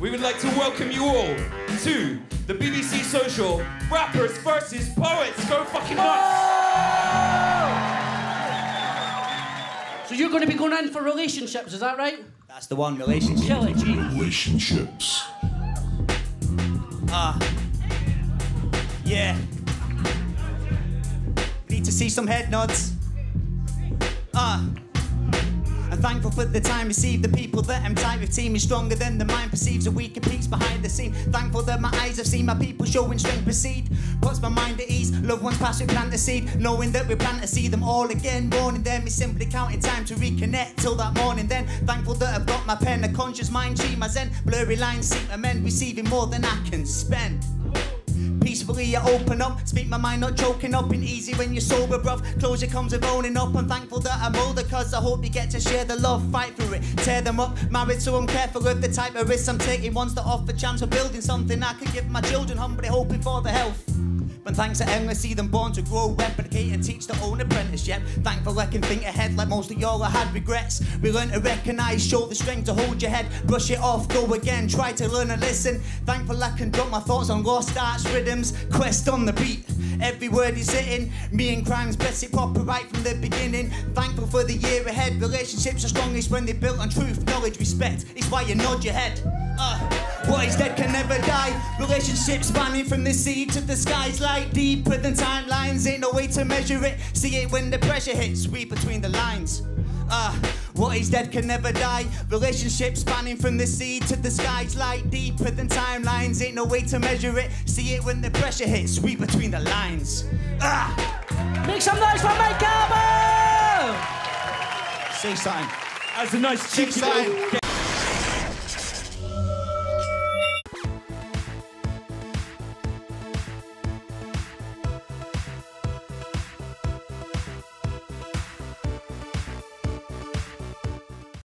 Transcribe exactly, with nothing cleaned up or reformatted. We would like to welcome you all to the B B C Social Rappers versus Poets. Go fucking nuts! So you're going to be going in for relationships, is that right? That's the one, relationships. Kill it, G. Relationships. Ah. Uh, yeah. Need to see some head nods. Ah. Uh. I'm thankful for the time received, the people that I'm tied with team is stronger than the mind perceives, a weaker piece behind the scene. Thankful that my eyes have seen my people showing strength proceed. Puts my mind at ease, loved ones past we plant the seed, knowing that we plan to see them all again. Warning them is simply counting time to reconnect till that morning then. Thankful that I've got my pen, a conscious mind, G my zen. Blurry lines seem to mend, receiving more than I can spend. Peacefully I open up, speak my mind, not choking up. Ain't easy when you're sober, bruv. Closure comes with owning up. I'm thankful that I'm older, cause I hope you get to share the love. Fight through it, tear them up. Married so I'm careful with the type of risks I'm taking. Ones that offer chance for building something I could give my children, humbly hoping for the health. But thanks to endless, see them born to grow, replicate and teach their own apprenticeship. Thankful I can think ahead like most of y'all I had regrets. We learn to recognise, show the strength to hold your head, brush it off, go again, try to learn and listen. Thankful I can drop my thoughts on lost arts, rhythms, quest on the beat. Every word is hitting, me and crimes, bless it proper right from the beginning. Thankful for the year ahead, relationships are strongest when they're built on truth, knowledge, respect. It's why you nod your head. Uh. What is dead can never die. Relationships spanning from the sea to the skies, like deeper than timelines. Ain't no way to measure it. See it when the pressure hits. Read between the lines. Ah, uh, what is dead can never die. Relationships spanning from the sea to the skies, like deeper than timelines. Ain't no way to measure it. See it when the pressure hits. Read between the lines. Ah. Uh. Make some noise for Mic Calibre. Say something. That's a nice cheeky sign.